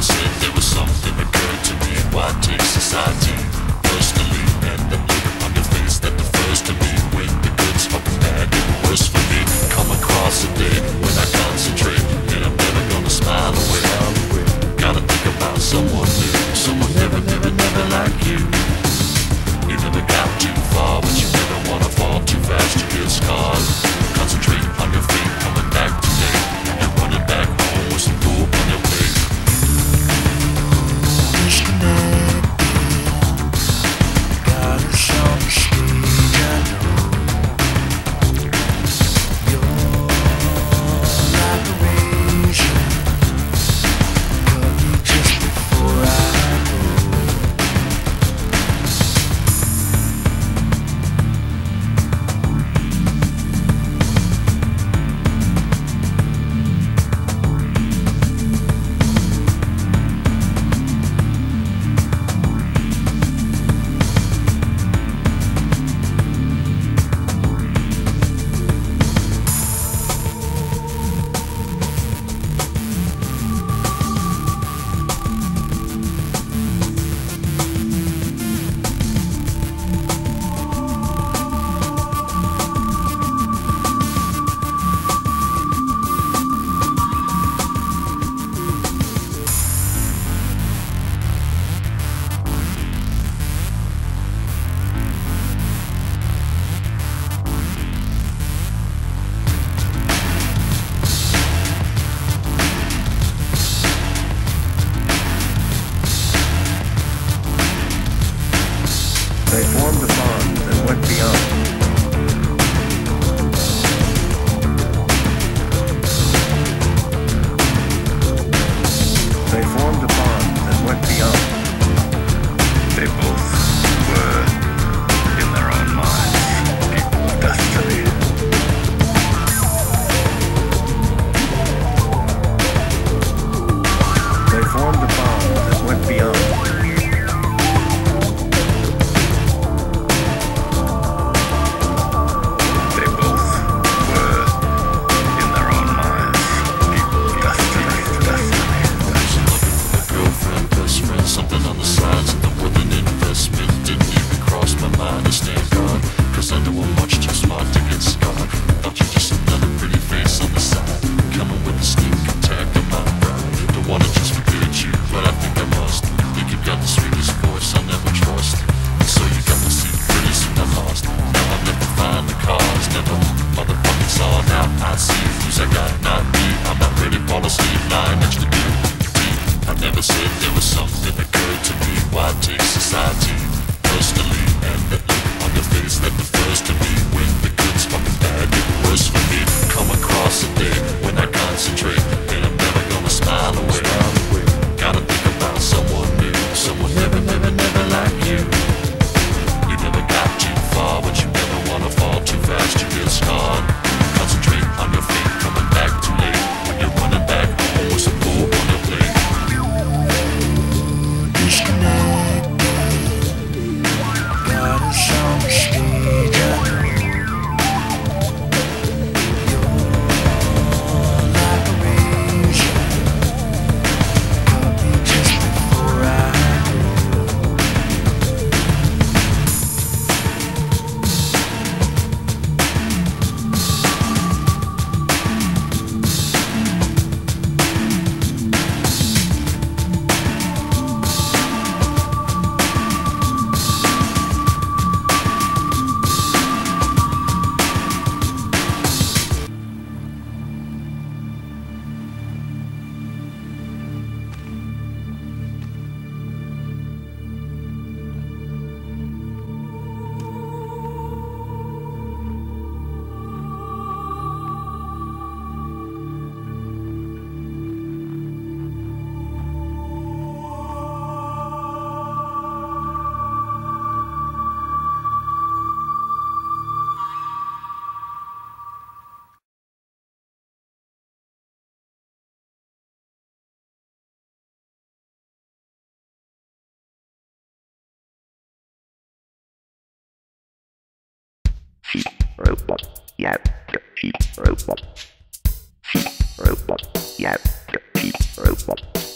I said there was something occurred to me. Why take society personally? And the look on your face that defers to me, when the goods are bad, it worse for me. Come across a day when I concentrate, and I'm never gonna smile away. Gotta think about someone new, someone never, never, never like you. You never got too far, but you never wanna fall too fast, you get scarred. Concentrate on your feet, coming back today, and running back home with some cool on your face. They formed a bond that went beyond. They both were, in their own minds, equal destiny. They formed a bond that went beyond. Cheaprobot, yap, cheaprobot. Cheaprobot, yap, cheaprobot.